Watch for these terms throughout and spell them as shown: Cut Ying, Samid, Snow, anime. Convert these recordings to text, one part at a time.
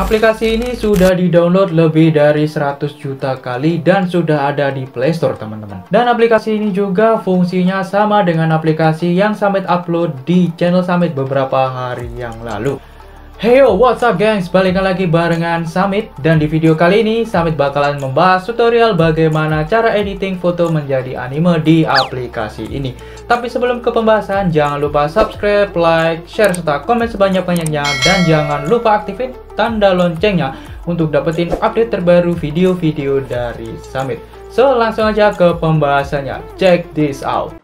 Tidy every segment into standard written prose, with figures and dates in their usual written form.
Aplikasi ini sudah di-download lebih dari 100 juta kali dan sudah ada di Play Store, teman-teman. Dan aplikasi ini juga fungsinya sama dengan aplikasi yang Samid upload di channel Samid beberapa hari yang lalu. Heyo, what's up gengs? Balikan lagi barengan Samid, dan di video kali ini Samid bakalan membahas tutorial bagaimana cara editing foto menjadi anime di aplikasi ini. Tapi sebelum ke pembahasan, jangan lupa subscribe, like, share, serta komen sebanyak-banyaknya, dan jangan lupa aktifin tanda loncengnya untuk dapetin update terbaru video-video dari Samid. So, langsung aja ke pembahasannya. Check this out.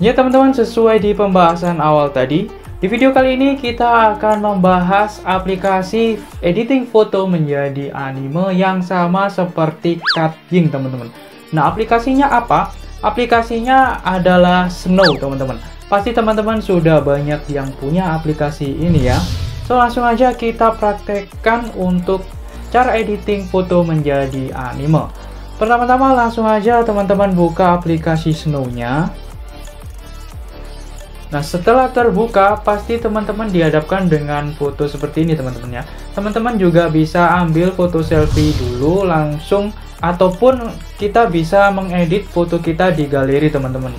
Ya teman-teman, sesuai di pembahasan awal tadi, di video kali ini kita akan membahas aplikasi editing foto menjadi anime yang sama seperti Cut Ying, teman-teman. Nah, aplikasinya apa? Aplikasinya adalah Snow, teman-teman. Pasti teman-teman sudah banyak yang punya aplikasi ini ya. So, langsung aja kita praktekkan untuk cara editing foto menjadi anime. Pertama-tama langsung aja teman-teman buka aplikasi Snow-nya. Nah, setelah terbuka, pasti teman-teman dihadapkan dengan foto seperti ini, teman-teman ya. Teman-teman juga bisa ambil foto selfie dulu langsung, ataupun kita bisa mengedit foto kita di galeri, teman-teman.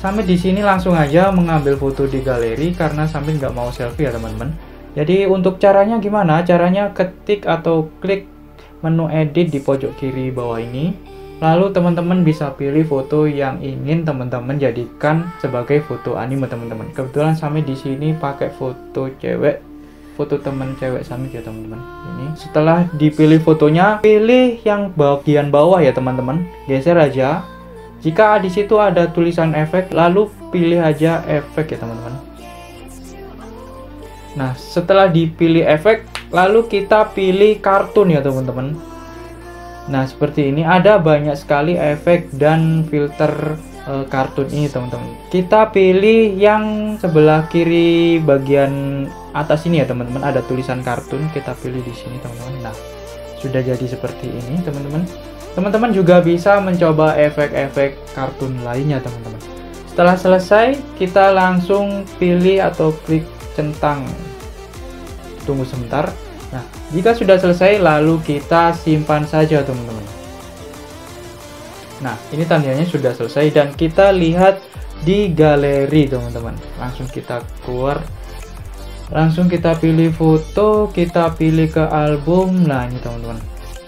Sampai di sini langsung aja mengambil foto di galeri karena sampai nggak mau selfie ya, teman-teman. Jadi untuk caranya gimana? Caranya ketik atau klik menu edit di pojok kiri bawah ini. Lalu teman-teman bisa pilih foto yang ingin teman-teman jadikan sebagai foto anime, teman-teman. Kebetulan Samid di sini pakai foto cewek, foto teman cewek Samid ya, teman-teman. Ini setelah dipilih fotonya, pilih yang bagian bawah ya, teman-teman. Geser aja. Jika di situ ada tulisan efek, lalu pilih aja efek ya, teman-teman. Nah, setelah dipilih efek, lalu kita pilih kartun ya, teman-teman. Nah, seperti ini ada banyak sekali efek dan filter kartun ini, teman-teman. Kita pilih yang sebelah kiri bagian atas ini ya, teman-teman. Ada tulisan kartun, kita pilih di sini, teman-teman. Nah, sudah jadi seperti ini, teman-teman. Teman-teman juga bisa mencoba efek-efek kartun lainnya, teman-teman. Setelah selesai, kita langsung pilih atau klik centang. Tunggu sebentar. Nah, jika sudah selesai, lalu kita simpan saja, teman-teman. Nah, ini tandanya sudah selesai dan kita lihat di galeri, teman-teman. Langsung kita keluar. Langsung kita pilih foto, kita pilih ke album. Nah, ini teman-teman.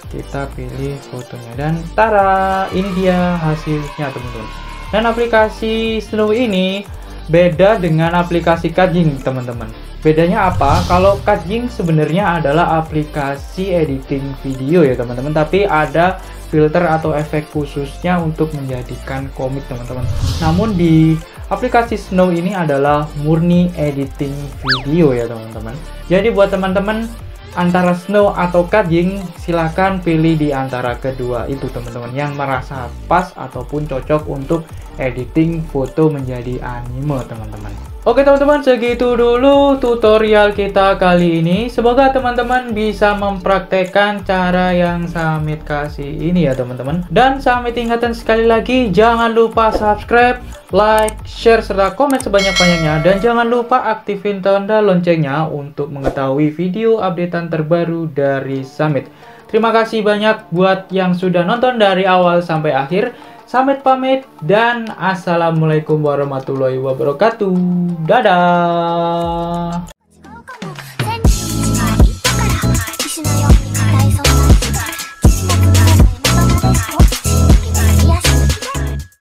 Kita pilih fotonya dan tara, ini dia hasilnya, teman-teman. Dan aplikasi Snow ini beda dengan aplikasi Cut Ying, teman-teman. Bedanya apa? Kalau Cut Ying sebenarnya adalah aplikasi editing video ya, teman-teman. Tapi ada filter atau efek khususnya untuk menjadikan komik, teman-teman. Namun di aplikasi Snow ini adalah murni editing video ya, teman-teman. Jadi buat teman-teman antara Snow atau Cut Ying, silahkan pilih di antara kedua itu, teman-teman. Yang merasa pas ataupun cocok untuk editing foto menjadi anime, teman-teman. Oke teman-teman, segitu dulu tutorial kita kali ini. Semoga teman-teman bisa mempraktekkan cara yang Samid kasih ini ya, teman-teman. Dan Samid ingatkan sekali lagi, jangan lupa subscribe, like, share, serta komen sebanyak-banyaknya. Dan jangan lupa aktifin tanda loncengnya untuk mengetahui video updatean terbaru dari Samid. Terima kasih banyak buat yang sudah nonton dari awal sampai akhir. Samid pamit dan assalamualaikum warahmatullahi wabarakatuh. Dadah.